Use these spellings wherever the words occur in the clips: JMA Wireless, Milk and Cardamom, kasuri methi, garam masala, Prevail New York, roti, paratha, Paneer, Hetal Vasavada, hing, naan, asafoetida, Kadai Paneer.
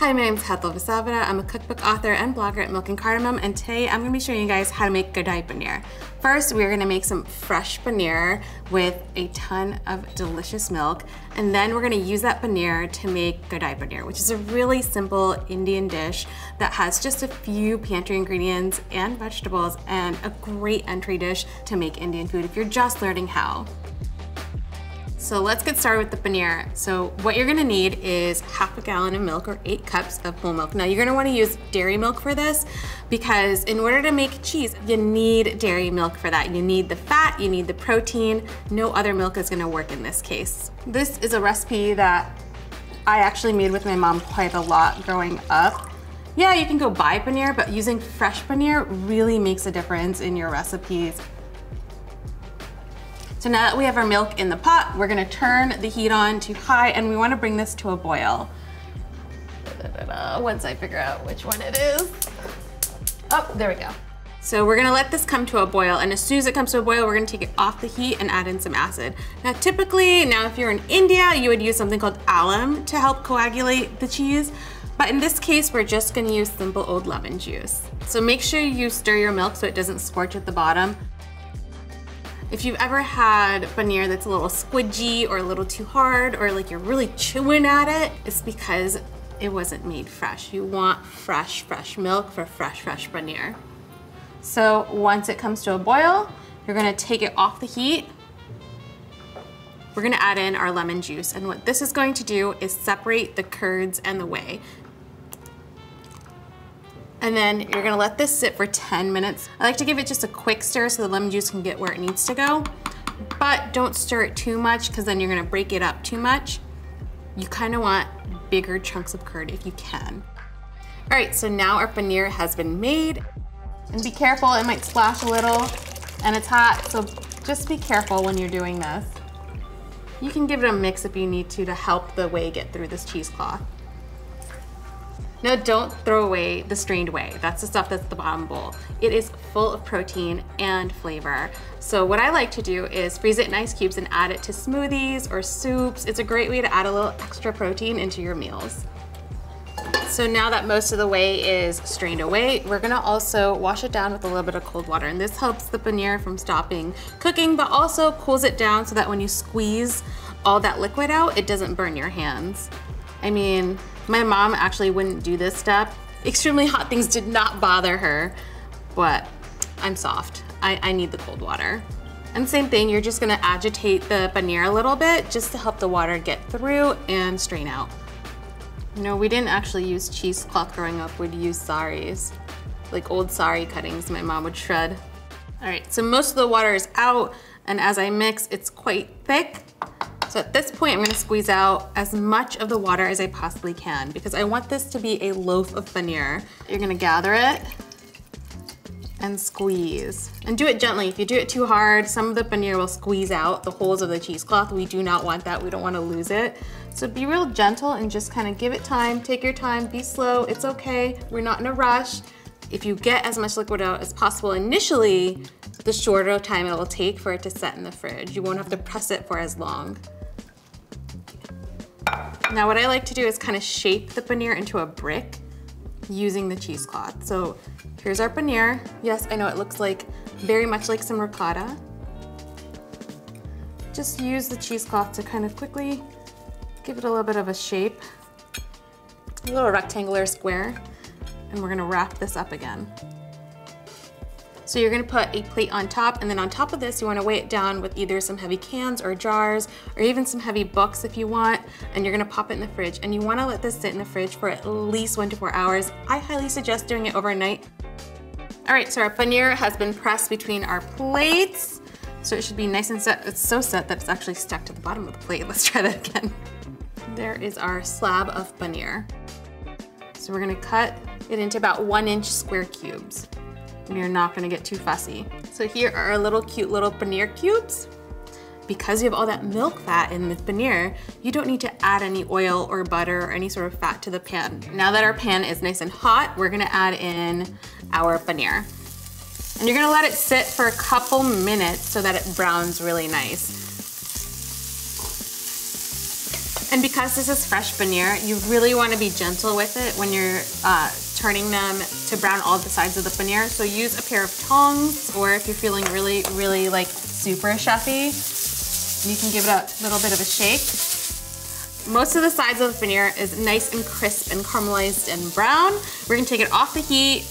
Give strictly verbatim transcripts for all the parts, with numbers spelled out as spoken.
Hi, my name is Hetal Vasavada. I'm a cookbook author and blogger at Milk and Cardamom, and today I'm going to be showing you guys how to make Kadai Paneer. First, we're going to make some fresh paneer with a ton of delicious milk, and then we're going to use that paneer to make Kadai Paneer, which is a really simple Indian dish that has just a few pantry ingredients and vegetables and a great entry dish to make Indian food if you're just learning how. So let's get started with the paneer. So what you're gonna need is half a gallon of milk or eight cups of whole milk. Now you're gonna wanna use dairy milk for this because in order to make cheese, you need dairy milk for that. You need the fat, you need the protein. No other milk is gonna work in this case. This is a recipe that I actually made with my mom quite a lot growing up. Yeah, you can go buy paneer, but using fresh paneer really makes a difference in your recipes. So now that we have our milk in the pot, we're gonna turn the heat on to high and we wanna bring this to a boil. Da, da, da, once I figure out which one it is. Oh, there we go. So we're gonna let this come to a boil, and as soon as it comes to a boil, we're gonna take it off the heat and add in some acid. Now typically, now if you're in India, you would use something called alum to help coagulate the cheese. But in this case, we're just gonna use simple old lemon juice. So make sure you stir your milk so it doesn't scorch at the bottom. If you've ever had paneer that's a little squidgy or a little too hard, or like you're really chewing at it, it's because it wasn't made fresh. You want fresh, fresh milk for fresh, fresh paneer. So once it comes to a boil, you're gonna take it off the heat. We're gonna add in our lemon juice. And what this is going to do is separate the curds and the whey. And then you're gonna let this sit for ten minutes. I like to give it just a quick stir so the lemon juice can get where it needs to go, but don't stir it too much because then you're gonna break it up too much. You kinda want bigger chunks of curd if you can. All right, so now our paneer has been made. And be careful, it might splash a little and it's hot, so just be careful when you're doing this. You can give it a mix if you need to to help the whey get through this cheesecloth. Now don't throw away the strained whey. That's the stuff that's the bottom bowl. It is full of protein and flavor. So what I like to do is freeze it in ice cubes and add it to smoothies or soups. It's a great way to add a little extra protein into your meals. So now that most of the whey is strained away, we're gonna also wash it down with a little bit of cold water. And this helps the paneer from stopping cooking, but also cools it down so that when you squeeze all that liquid out, it doesn't burn your hands. I mean, my mom actually wouldn't do this step. Extremely hot things did not bother her, but I'm soft. I, I need the cold water. And same thing, you're just gonna agitate the paneer a little bit just to help the water get through and strain out. No, we didn't actually use cheesecloth growing up. We'd use saris, like old sari cuttings my mom would shred. All right, so most of the water is out, and as I mix, it's quite thick. So at this point, I'm gonna squeeze out as much of the water as I possibly can because I want this to be a loaf of paneer. You're gonna gather it and squeeze. And do it gently. If you do it too hard, some of the paneer will squeeze out the holes of the cheesecloth. We do not want that. We don't wanna lose it. So be real gentle and just kind of give it time. Take your time, be slow, it's okay. We're not in a rush. If you get as much liquid out as possible initially, the shorter time it will take for it to set in the fridge. You won't have to press it for as long. Now what I like to do is kind of shape the paneer into a brick using the cheesecloth. So here's our paneer. Yes, I know it looks like very much like some ricotta. Just use the cheesecloth to kind of quickly give it a little bit of a shape, a little rectangular square, and we're gonna wrap this up again. So you're gonna put a plate on top, and then on top of this, you wanna weigh it down with either some heavy cans or jars, or even some heavy books if you want, and you're gonna pop it in the fridge. And you wanna let this sit in the fridge for at least one to four hours. I highly suggest doing it overnight. All right, so our paneer has been pressed between our plates, so it should be nice and set. It's so set that it's actually stuck to the bottom of the plate. Let's try that again. There is our slab of paneer. So we're gonna cut it into about one inch square cubes. You're not gonna get too fussy. So here are our little cute little paneer cubes. Because you have all that milk fat in the paneer, you don't need to add any oil or butter or any sort of fat to the pan. Now that our pan is nice and hot, we're gonna add in our paneer. And you're gonna let it sit for a couple minutes so that it browns really nice. And because this is fresh paneer, you really want to be gentle with it when you're uh, turning them to brown all the sides of the paneer. So use a pair of tongs, or if you're feeling really, really like super chefy, you can give it a little bit of a shake. Most of the sides of the paneer is nice and crisp and caramelized and brown. We're gonna take it off the heat,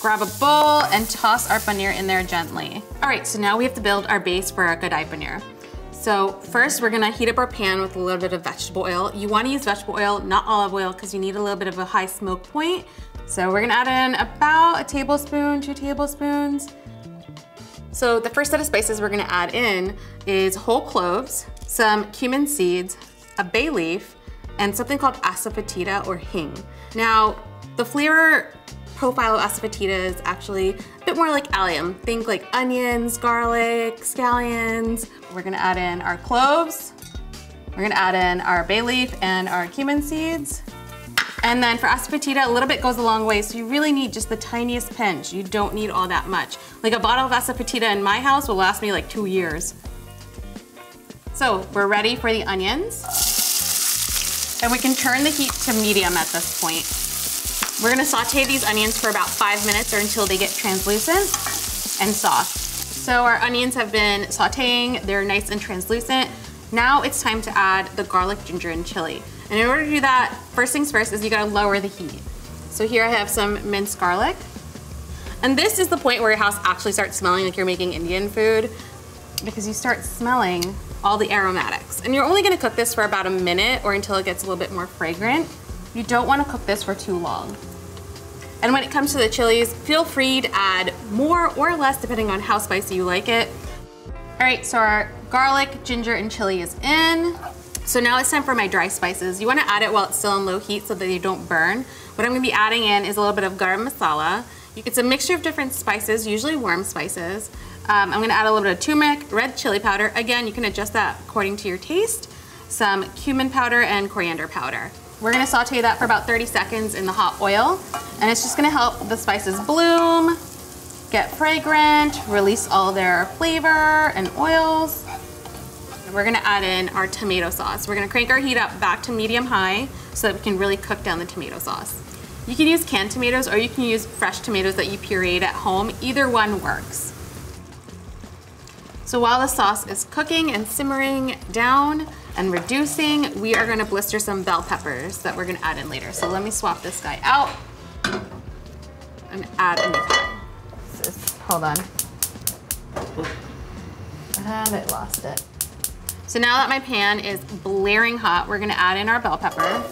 grab a bowl, and toss our paneer in there gently. All right, so now we have to build our base for our kadai paneer. So first, we're gonna heat up our pan with a little bit of vegetable oil. You wanna use vegetable oil, not olive oil, because you need a little bit of a high smoke point. So we're gonna add in about a tablespoon, two tablespoons. So the first set of spices we're gonna add in is whole cloves, some cumin seeds, a bay leaf, and something called asafoetida or hing. Now, the flavor profile of asafoetida is actually a bit more like allium. Think like onions, garlic, scallions. We're gonna add in our cloves. We're gonna add in our bay leaf and our cumin seeds. And then for asafoetida, a little bit goes a long way, so you really need just the tiniest pinch. You don't need all that much. Like a bottle of asafoetida in my house will last me like two years. So we're ready for the onions. And we can turn the heat to medium at this point. We're gonna saute these onions for about five minutes or until they get translucent and soft. So our onions have been sauteing, they're nice and translucent. Now it's time to add the garlic, ginger, and chili. And in order to do that, first things first is you gotta lower the heat. So here I have some minced garlic. And this is the point where your house actually starts smelling like you're making Indian food, because you start smelling all the aromatics. And you're only gonna cook this for about a minute or until it gets a little bit more fragrant. You don't wanna cook this for too long. And when it comes to the chilies, feel free to add more or less depending on how spicy you like it. All right, so our garlic, ginger, and chili is in. So now it's time for my dry spices. You wanna add it while it's still on low heat so that you don't burn. What I'm gonna be adding in is a little bit of garam masala. It's a mixture of different spices, usually warm spices. Um, I'm gonna add a little bit of turmeric, red chili powder. Again, you can adjust that according to your taste. Some cumin powder and coriander powder. We're gonna saute that for about thirty seconds in the hot oil, and it's just gonna help the spices bloom, get fragrant, release all their flavor and oils. And we're gonna add in our tomato sauce. We're gonna crank our heat up back to medium-high so that we can really cook down the tomato sauce. You can use canned tomatoes or you can use fresh tomatoes that you pureed at home. Either one works. So while the sauce is cooking and simmering down and reducing, we are gonna blister some bell peppers that we're gonna add in later. So let me swap this guy out and add a new pan. This is, hold on. And I lost it. So now that my pan is blaring hot, we're gonna add in our bell pepper.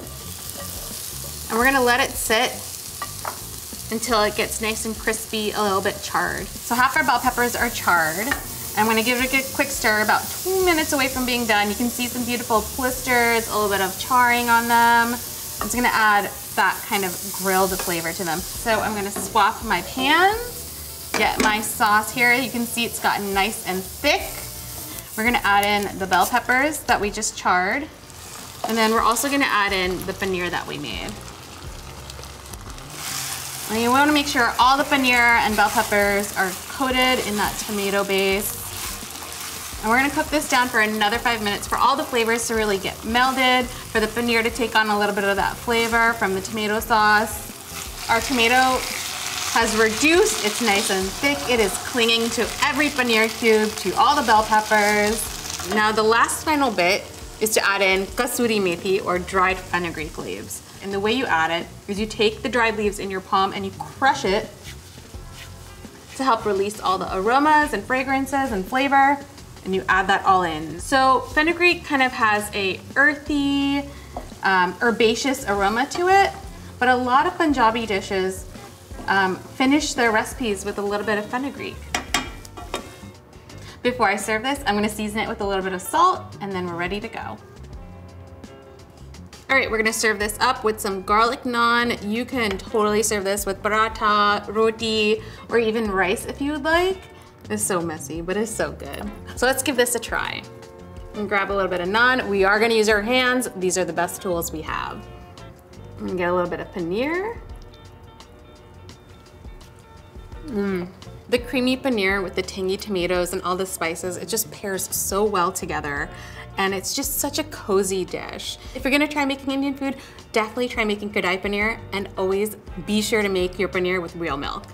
And we're gonna let it sit until it gets nice and crispy, a little bit charred. So half our bell peppers are charred. I'm gonna give it a quick stir, about two minutes away from being done. You can see some beautiful blisters, a little bit of charring on them. It's gonna add that kind of grilled flavor to them. So I'm gonna swap my pan, get my sauce here. You can see it's gotten nice and thick. We're gonna add in the bell peppers that we just charred. And then we're also gonna add in the paneer that we made. And you wanna make sure all the paneer and bell peppers are coated in that tomato base. And we're gonna cook this down for another five minutes for all the flavors to really get melded, for the paneer to take on a little bit of that flavor from the tomato sauce. Our tomato has reduced, it's nice and thick, it is clinging to every paneer cube, to all the bell peppers. Now the last final bit is to add in kasuri methi, or dried fenugreek leaves. And the way you add it is you take the dried leaves in your palm and you crush it to help release all the aromas and fragrances and flavor, and you add that all in. So fenugreek kind of has a earthy, um, herbaceous aroma to it, but a lot of Punjabi dishes um, finish their recipes with a little bit of fenugreek. Before I serve this, I'm gonna season it with a little bit of salt, and then we're ready to go. All right, we're gonna serve this up with some garlic naan. You can totally serve this with paratha, roti, or even rice if you would like. It's so messy, but it's so good. So let's give this a try. And grab a little bit of naan. We are gonna use our hands. These are the best tools we have. I'm gonna get a little bit of paneer. Mmm. The creamy paneer with the tangy tomatoes and all the spices, it just pairs so well together. and it's just such a cozy dish. If you're gonna try making Indian food, definitely try making kadai paneer, and always be sure to make your paneer with real milk.